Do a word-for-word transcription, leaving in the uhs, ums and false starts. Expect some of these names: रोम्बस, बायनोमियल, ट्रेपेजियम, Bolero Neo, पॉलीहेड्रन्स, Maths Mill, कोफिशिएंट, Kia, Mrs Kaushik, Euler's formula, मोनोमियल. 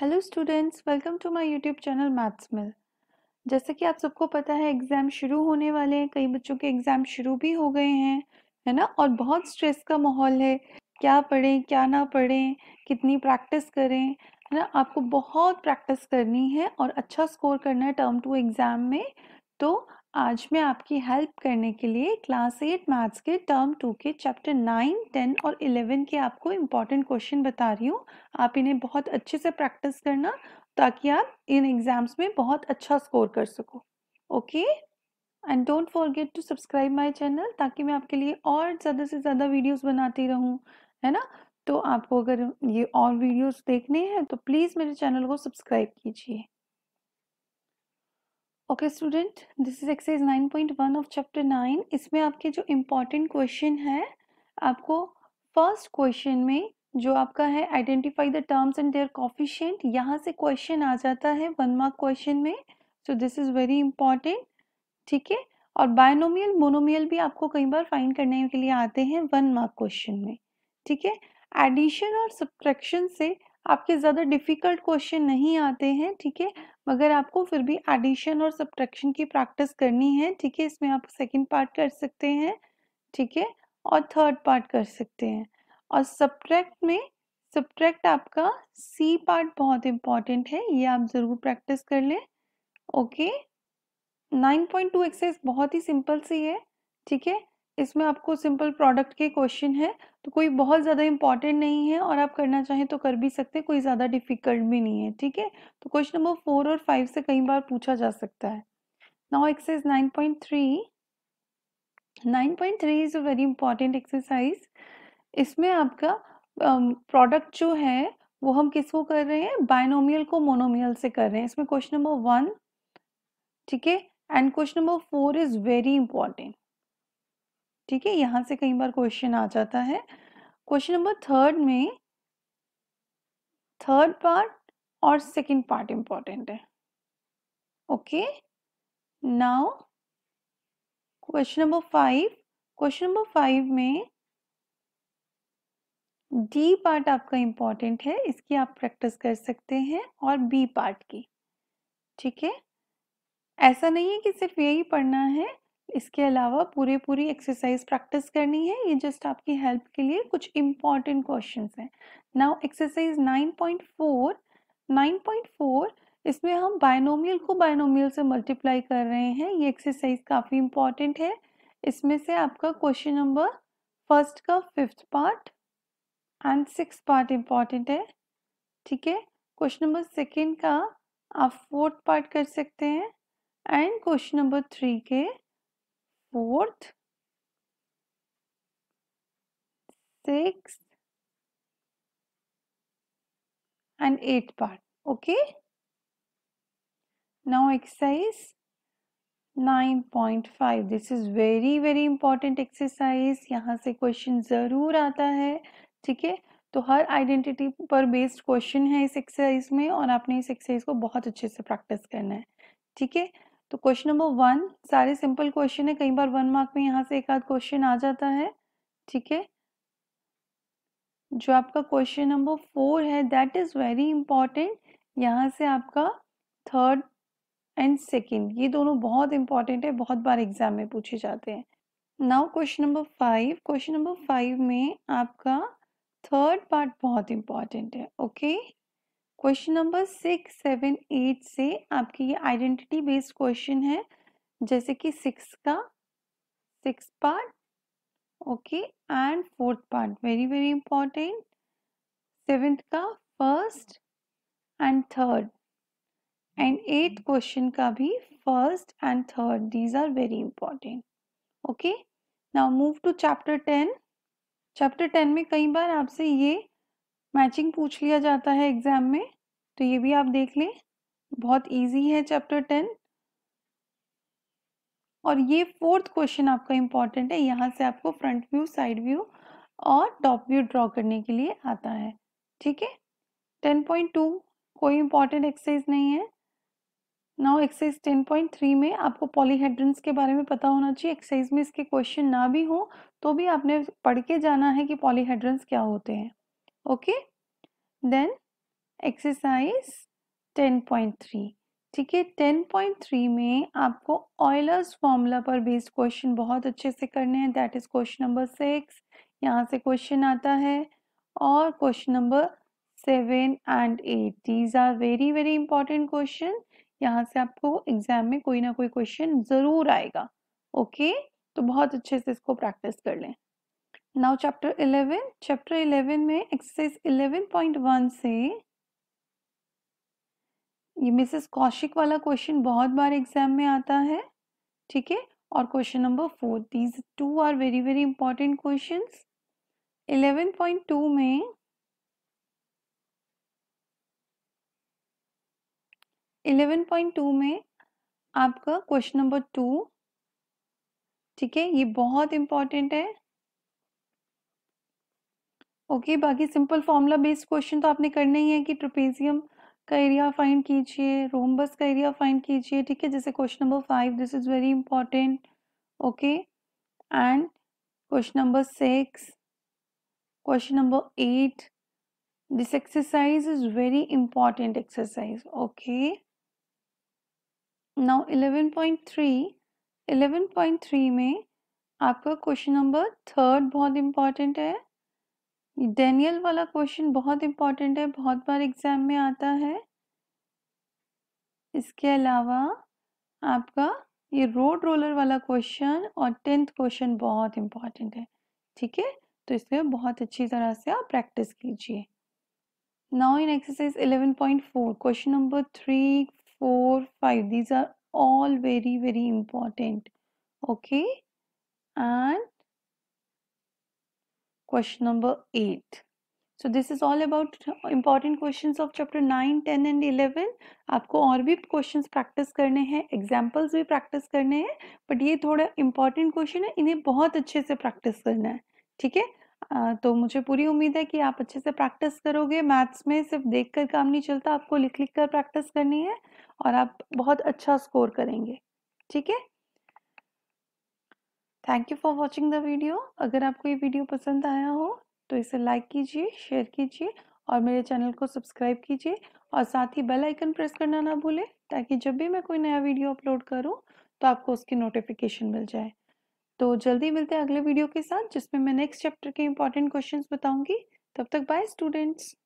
Hello students, welcome to my YouTube channel maths मिल। जैसे कि आप सबको पता है एग्ज़ाम शुरू होने वाले हैं, कई बच्चों के एग्ज़ाम शुरू भी हो गए हैं, है ना। और बहुत स्ट्रेस का माहौल है, क्या पढ़ें क्या ना पढ़ें, कितनी प्रैक्टिस करें, है ना। आपको बहुत प्रैक्टिस करनी है और अच्छा स्कोर करना है टर्म टू एग्ज़ाम में। तो आज मैं आपकी हेल्प करने के लिए क्लास एट मैथ्स के टर्म टू के चैप्टर नाइन, टेन और इलेवन के आपको इम्पॉर्टेंट क्वेश्चन बता रही हूँ। आप इन्हें बहुत अच्छे से प्रैक्टिस करना ताकि आप इन एग्जाम्स में बहुत अच्छा स्कोर कर सको। Okay, and don't forget to subscribe my channel ताकि मैं आपके लिए और ज़्यादा से ज़्यादा वीडियोज़ बनाती रहूँ, है ना। तो आपको अगर ये और वीडियोज़ देखने हैं तो प्लीज़ मेरे चैनल को सब्सक्राइब कीजिए। Okay student, this is exercise nine point one of chapter nine. इसमें आपके जो इम्पॉर्टेंट क्वेश्चन है, आपको फर्स्ट क्वेश्चन में जो आपका है identify the terms and their कोफिशिएंट, यहाँ से क्वेश्चन आ जाता है वन मार्क क्वेश्चन में। So this is very important, ठीक है। और बायनोमियल मोनोमियल भी आपको कई बार फाइंड करने के लिए आते हैं वन मार्क क्वेश्चन में, ठीक है। एडिशन और सब्ट्रैक्शन से आपके ज़्यादा डिफ़िकल्ट क्वेश्चन नहीं आते हैं, ठीक है। मगर आपको फिर भी एडिशन और सब्ट्रैक्शन की प्रैक्टिस करनी है, ठीक है। इसमें आप सेकंड पार्ट कर सकते हैं, ठीक है, और थर्ड पार्ट कर सकते हैं। और सब्ट्रैक्ट में सब्ट्रैक्ट आपका सी पार्ट बहुत इम्पॉर्टेंट है, ये आप ज़रूर प्रैक्टिस कर लें। Okay, nine point two exercise बहुत ही सिंपल सी है, ठीक है। इसमें आपको सिंपल प्रोडक्ट के क्वेश्चन है, तो कोई बहुत ज़्यादा इंपॉर्टेंट नहीं है और आप करना चाहें तो कर भी सकते हैं, कोई ज़्यादा डिफिकल्ट भी नहीं है, ठीक है। तो क्वेश्चन नंबर फोर और फाइव से कई बार पूछा जा सकता है। Now exercise nine point three, nine point three is a very important exercise. इसमें आपका प्रोडक्ट um, जो है वो हम किसको कर रहे हैं, बायनोमियल को मोनोमियल से कर रहे हैं। इसमें क्वेश्चन नंबर वन, ठीक है, and question number four is very important, ठीक है। यहाँ से कई बार क्वेश्चन आ जाता है। क्वेश्चन नंबर थर्ड में थर्ड पार्ट और सेकंड पार्ट इंपॉर्टेंट है। Okay, now question number five, question number five में डी पार्ट आपका इंपॉर्टेंट है, इसकी आप प्रैक्टिस कर सकते हैं, और बी पार्ट की, ठीक है। ऐसा नहीं है कि सिर्फ यही पढ़ना है, इसके अलावा पूरे पूरी एक्सरसाइज प्रैक्टिस करनी है। ये जस्ट आपकी हेल्प के लिए कुछ इम्पॉर्टेंट क्वेश्चंस हैं। Now exercise nine point four, nine point four इसमें हम बायनोमियल को बायनोमियल से मल्टीप्लाई कर रहे हैं। ये एक्सरसाइज काफ़ी इम्पॉर्टेंट है। इसमें से आपका क्वेश्चन नंबर फर्स्ट का fifth part and six part important है, ठीक है। क्वेश्चन नंबर सेकेंड का आप फोर्थ पार्ट कर सकते हैं एंड क्वेश्चन नंबर थ्री के fourth, six and eight part. Okay, now exercise nine point five, this is very very important exercise. यहाँ से क्वेश्चन जरूर आता है, ठीक है। तो हर आइडेंटिटी पर बेस्ड क्वेश्चन है इस एक्सरसाइज में और आपने इस एक्सरसाइज को बहुत अच्छे से प्रैक्टिस करना है, ठीक है। तो क्वेश्चन नंबर वन, सारे सिंपल क्वेश्चन है, कई बार वन मार्क में यहाँ से एक आध क्वेश्चन आ जाता है, ठीक है। जो आपका क्वेश्चन नंबर फोर है दैट इज वेरी इंपॉर्टेंट, यहाँ से आपका थर्ड एंड सेकंड, ये दोनों बहुत इंपॉर्टेंट है, बहुत बार एग्जाम में पूछे जाते हैं। Now question number five, question number five में आपका थर्ड पार्ट बहुत इंपॉर्टेंट है। Okay, question number six, seven, eight से आपकी ये आइडेंटिटी बेस्ड क्वेश्चन है, जैसे कि सिक्स का six part, okay, and fourth part very very important, seventh का first and third, and eight question का भी first and third, these are very important. Okay, now move to chapter ten. Chapter ten में कई बार आपसे ये matching पूछ लिया जाता है एग्जाम में, तो ये भी आप देख लें, बहुत इजी है चैप्टर टेन। और ये फोर्थ क्वेश्चन आपका इम्पॉर्टेंट है, यहाँ से आपको फ्रंट व्यू, साइड व्यू और टॉप व्यू ड्रॉ करने के लिए आता है, ठीक है। टेन पॉइंट टू कोई इम्पॉर्टेंट एक्सरसाइज नहीं है। Now exercise ten point three में आपको पॉलीहेड्रन्स के बारे में पता होना चाहिए। एक्सरसाइज में इसके क्वेश्चन ना भी हो तो भी आपने पढ़ के जाना है कि पॉलीहेड्रन्स क्या होते हैं। Okay, then exercise ten point three. ठीक है, टेन पॉइंट थ्री में आपको ऑयलर्स फॉर्मूला पर बेस्ड क्वेश्चन बहुत अच्छे से करने हैं। That is question number six, यहाँ से क्वेश्चन आता है, और question number seven and eight. These are very very important question, यहाँ से आपको एग्जाम में कोई ना कोई क्वेश्चन जरूर आएगा। Okay okay? तो बहुत अच्छे से इसको प्रैक्टिस कर लें। Now chapter eleven, chapter eleven में एक्सरसाइज इलेवन पॉइंट वन से ये मिसेस कौशिक वाला क्वेश्चन बहुत बार एग्जाम में आता है। ठीक है, और question number four, these two are very very important questions. Eleven point two में इलेवन पॉइंट टू में आपका क्वेश्चन नंबर टू, ठीक है, ये बहुत इंपॉर्टेंट है। ओके okay, बाकी सिंपल फॉर्मूला बेस्ड क्वेश्चन तो आपने करने ही है कि ट्रेपेजियम का एरिया फाइंड कीजिए, रोम्बस का एरिया फाइंड कीजिए। ठीक है, जैसे question number five, this is very important. Okay, and question number six, question number eight, this exercise is very important exercise. Okay, now eleven point three, eleven point three में आपका question number third बहुत important है। Daniel वाला question बहुत important है, बहुत बार exam में आता है। इसके अलावा आपका ये रोड रोलर वाला क्वेश्चन और टेंथ क्वेश्चन बहुत इंपॉर्टेंट है। ठीक है, तो इसमें बहुत अच्छी तरह से आप प्रैक्टिस कीजिए। Now in exercise eleven point four, question number three, four, five, these are all very very important. Okay, and question number eight. So this is all about important questions of chapter nine, ten and eleven. आपको और भी questions practice करने हैं, examples भी practice करने हैं, but ये थोड़ा important question है, इन्हें बहुत अच्छे से practice करना है। ठीक है, तो मुझे पूरी उम्मीद है कि आप अच्छे से practice करोगे। maths में सिर्फ देखकर काम नहीं चलता, आपको लिख लिख कर practice करनी है और आप बहुत अच्छा score करेंगे। ठीक है, thank you for watching the video. अगर आपको ये वीडियो पसंद आया हो तो इसे लाइक कीजिए, शेयर कीजिए और मेरे चैनल को सब्सक्राइब कीजिए, और साथ ही बेल आइकन प्रेस करना ना भूलें, ताकि जब भी मैं कोई नया वीडियो अपलोड करूं तो आपको उसकी नोटिफिकेशन मिल जाए। तो जल्दी मिलते हैं अगले वीडियो के साथ, जिसमें मैं नेक्स्ट चैप्टर के इंपॉर्टेंट क्वेश्चंस बताऊंगी। तब तक बाय स्टूडेंट्स।